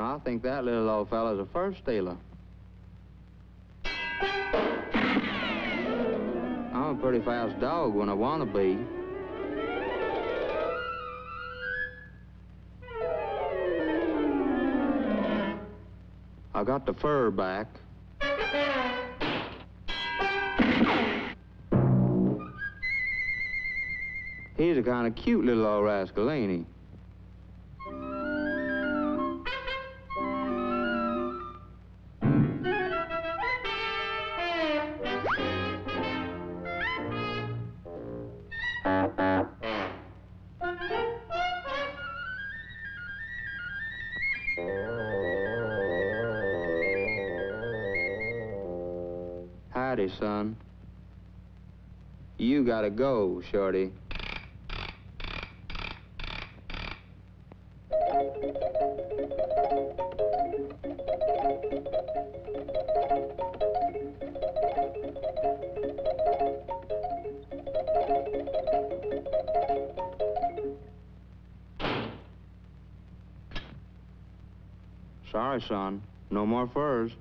I think that little old fella's a fur stealer. I'm a pretty fast dog when I want to be. I got the fur back. He's a kind of cute little old rascal, ain't he? Howdy, son. You gotta go, Shorty. Sorry, son. No more furs.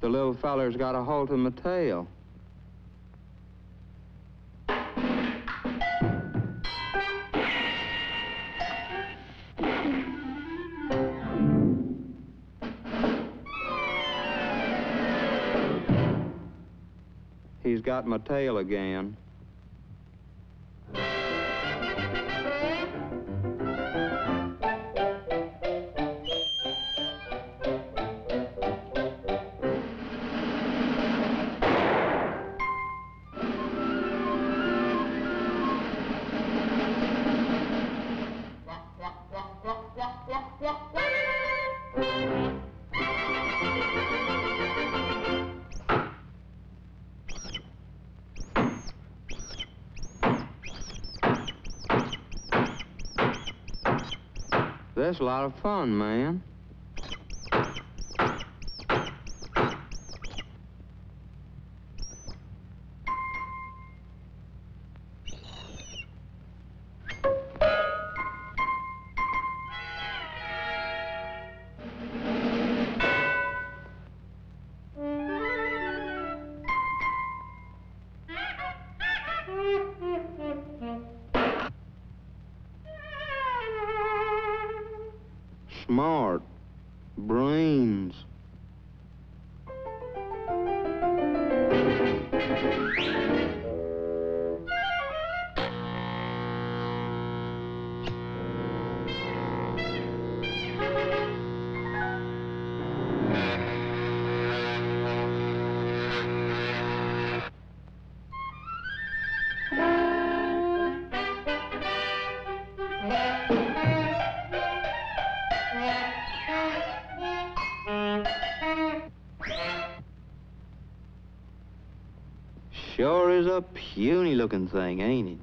The little feller's got a hold of my tail. He's got my tail again. That's a lot of fun, man. Smart. Brains. Sure is a puny looking thing, ain't it?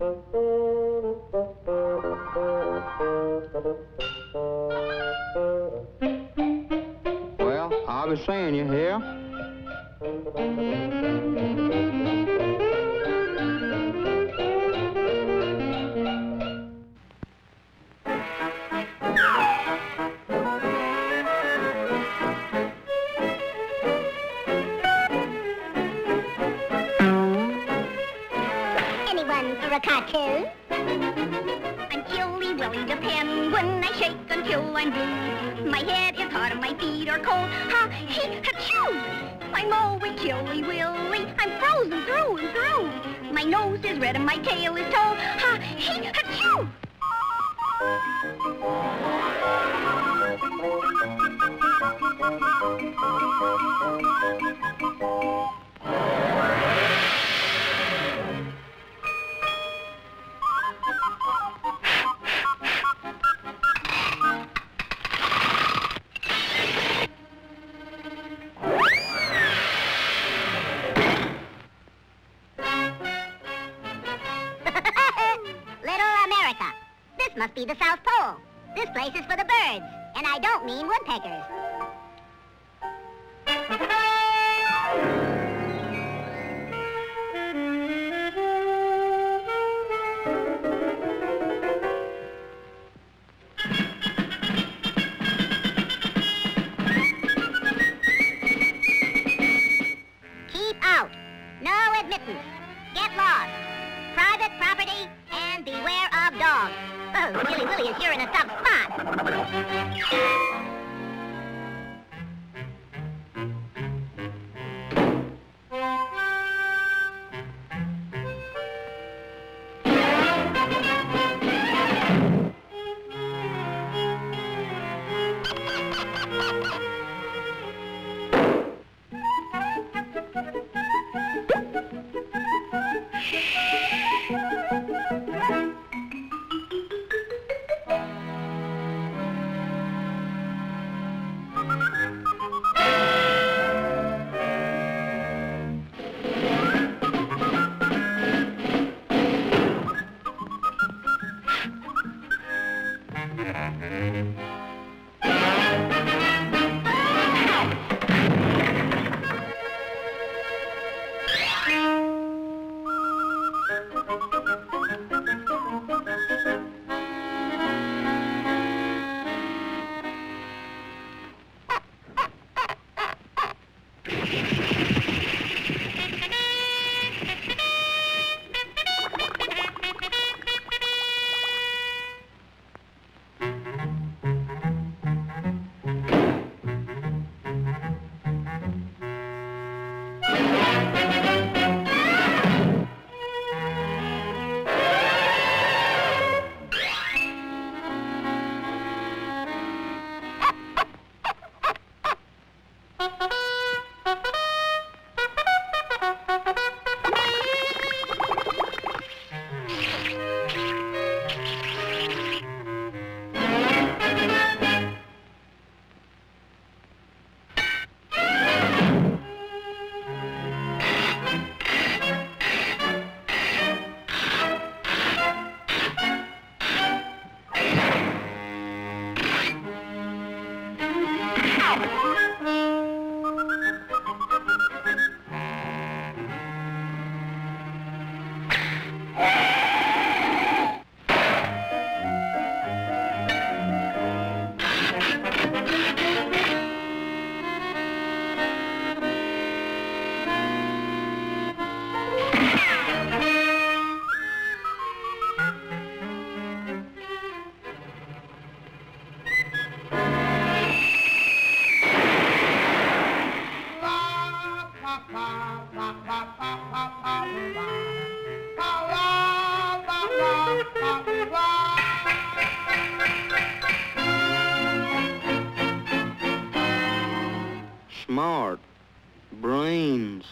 Well, I was saying, you hear? For a cartoon, I'm Chilly Willy the penguin. I shake until I'm blue. My head is hot and my feet are cold. Ha, he, ha-choo! I'm always Chilly Willy. I'm frozen through and through. My nose is red and my tail is tall. Ha, he, ha-choo! This must be the South Pole. This place is for the birds, and I don't mean woodpeckers. Keep out. No admittance. Get lost. Private property and beware of dogs. Oh, Chilly Willy is here in a tough spot. Smart brains.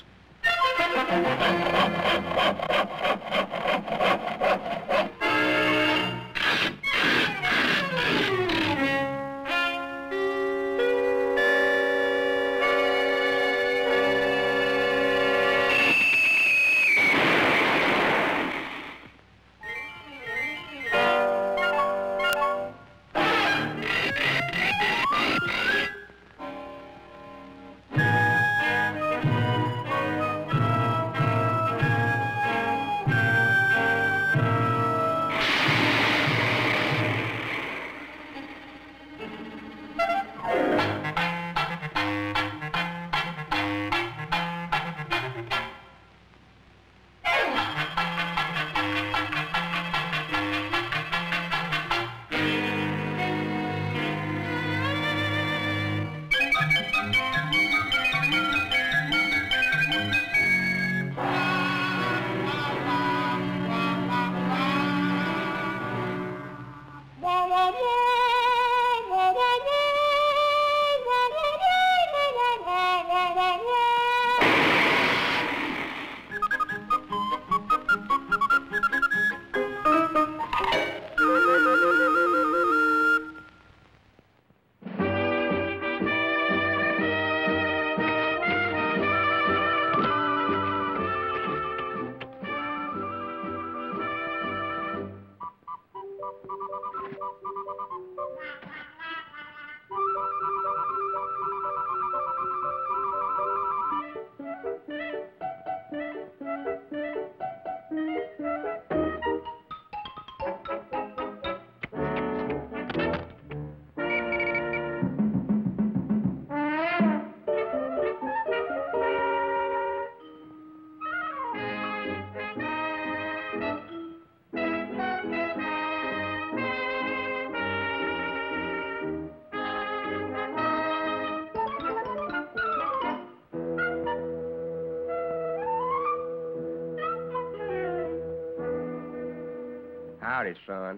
Howdy, son.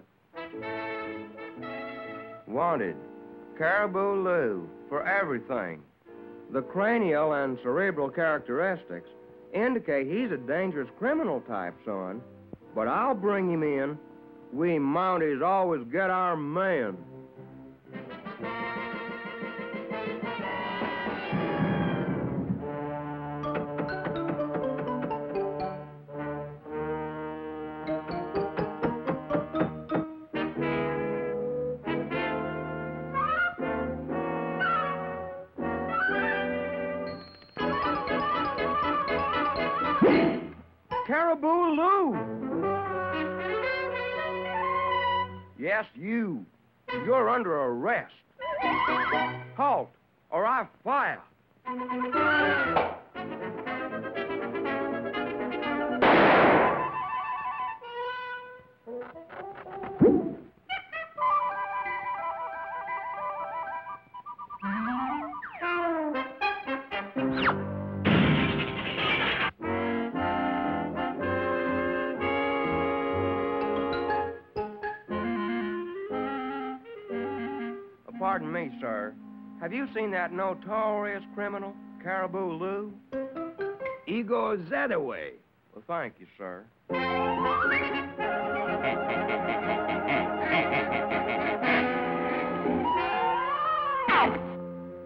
Wanted, Caribou Lou for everything. The cranial and cerebral characteristics indicate he's a dangerous criminal type, son. But I'll bring him in. We Mounties always get our man. Caribou Lou! Yes, you. You're under arrest. Halt, or I fire. Pardon me, sir. Have you seen that notorious criminal, Caribou Lou? Igor Zadaway. Well, thank you, sir.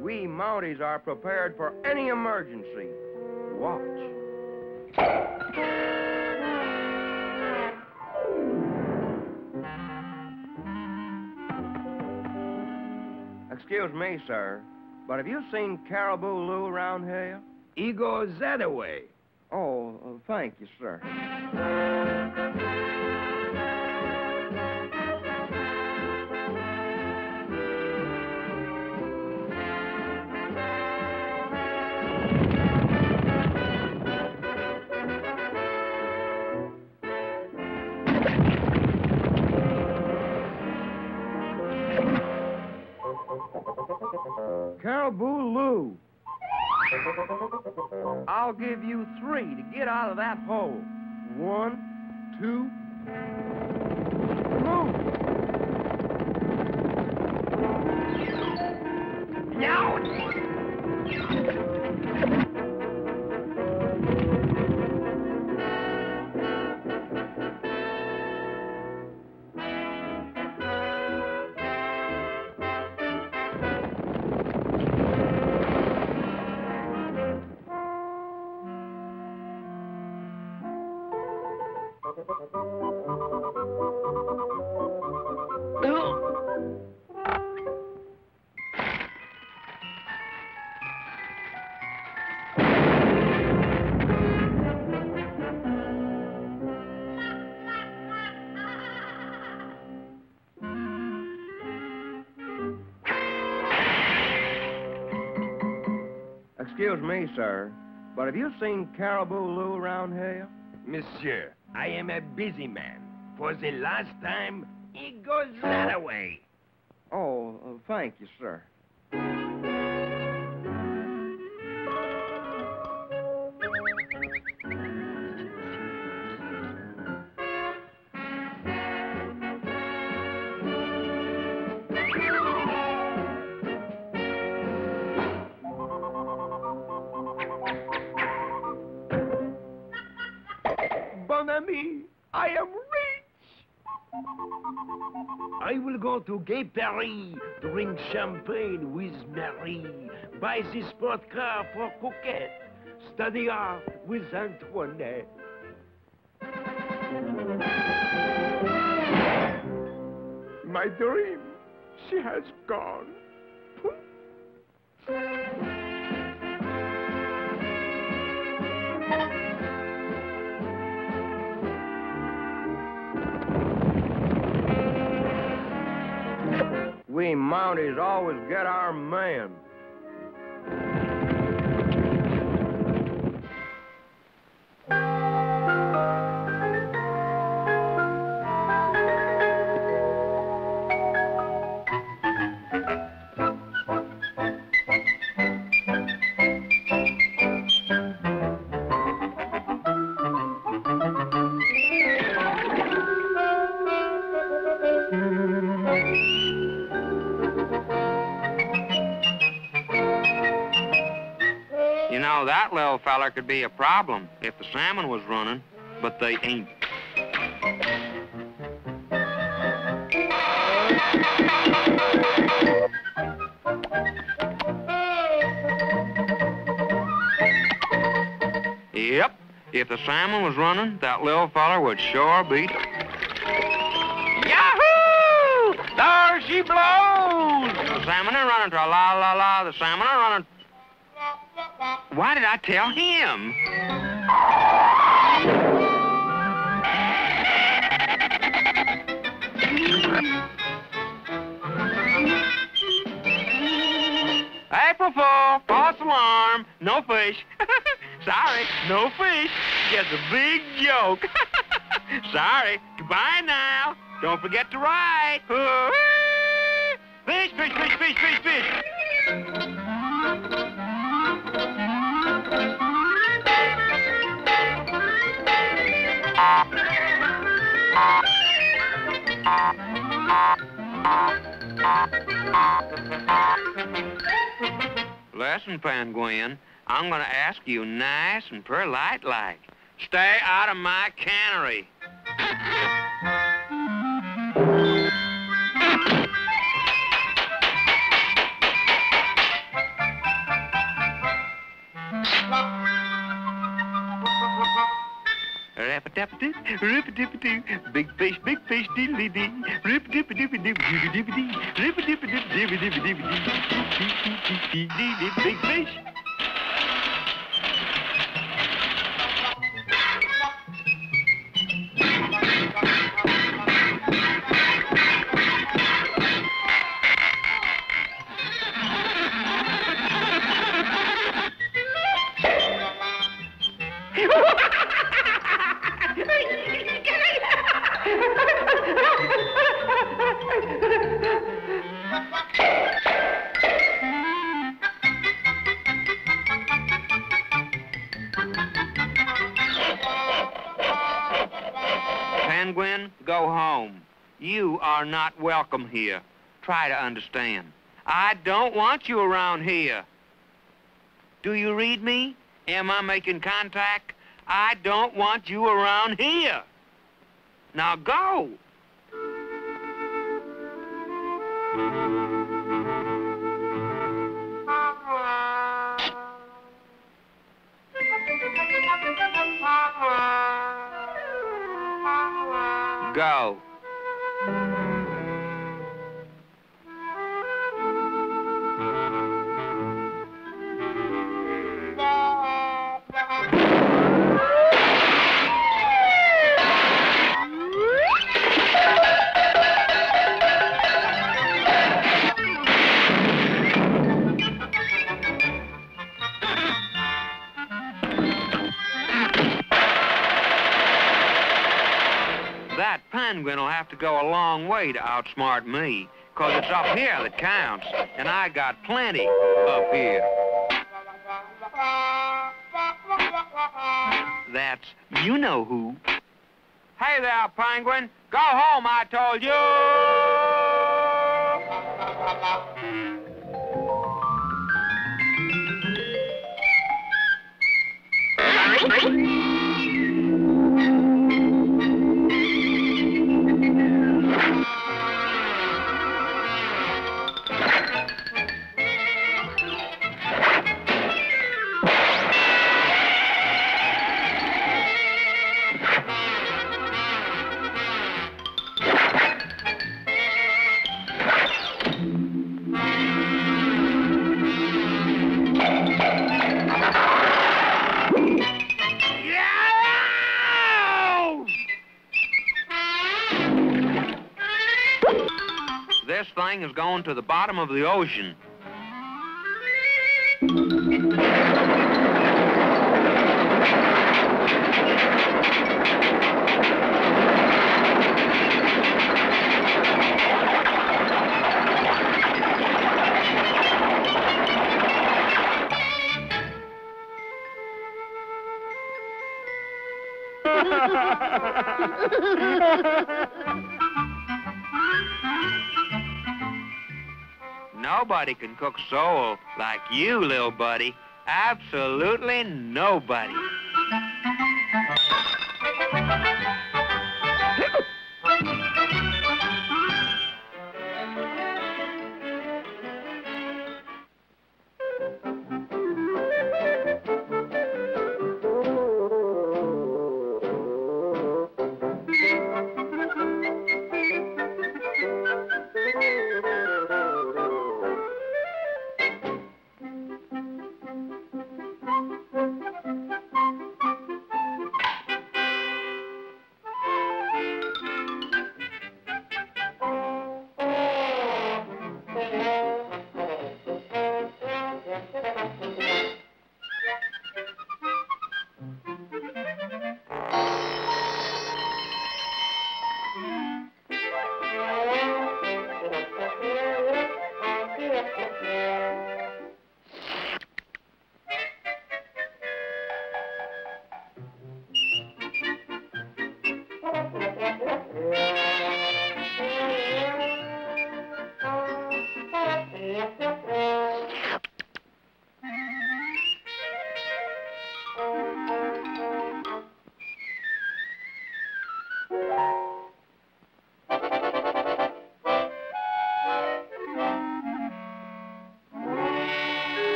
We Mounties are prepared for any emergency. Watch. Excuse me, sir, but have you seen Caribou Lou around here? Igor Zadaway. Oh, thank you, sir. Caribou Lou. I'll give you 3 to get out of that hole. 1, 2, move. No! Excuse me, sir, but have you seen Caribou Lou around here? Monsieur, I am a busy man. For the last time, he goes that away. Oh, thank you, sir. Mon ami, I am rich! I will go to Gay Paris, drink champagne with Marie, buy the sport car for Coquette, study art with Antoinette. My dream, she has gone. We Mounties always get our man. that little feller could be a problem if the salmon was running, but they ain't. Yep, if the salmon was running, that little feller would sure beat him. Yahoo! There she blows! The salmon are running, tra-la-la-la, the salmon are running. Why did I tell him? April Fool, false alarm, no fish. Sorry, no fish. Just a big joke. Sorry, goodbye now. Don't forget to write. Fish, fish, fish, fish, fish, fish. Listen, Penguin, I'm going to ask you nice and polite-like. Stay out of my cannery. Big fish, big fish, diddly-dee. Big fish. Are not welcome here. Try to understand. I don't want you around here. Do you read me? Am I making contact? I don't want you around here. Now go. Go. Penguin will have to go a long way to outsmart me, because it's up here that counts, and I got plenty up here. That's you-know-who. Hey there, Penguin. Go home, I told you! Is going to the bottom of the ocean. Nobody can cook soul like you, little buddy. Absolutely nobody.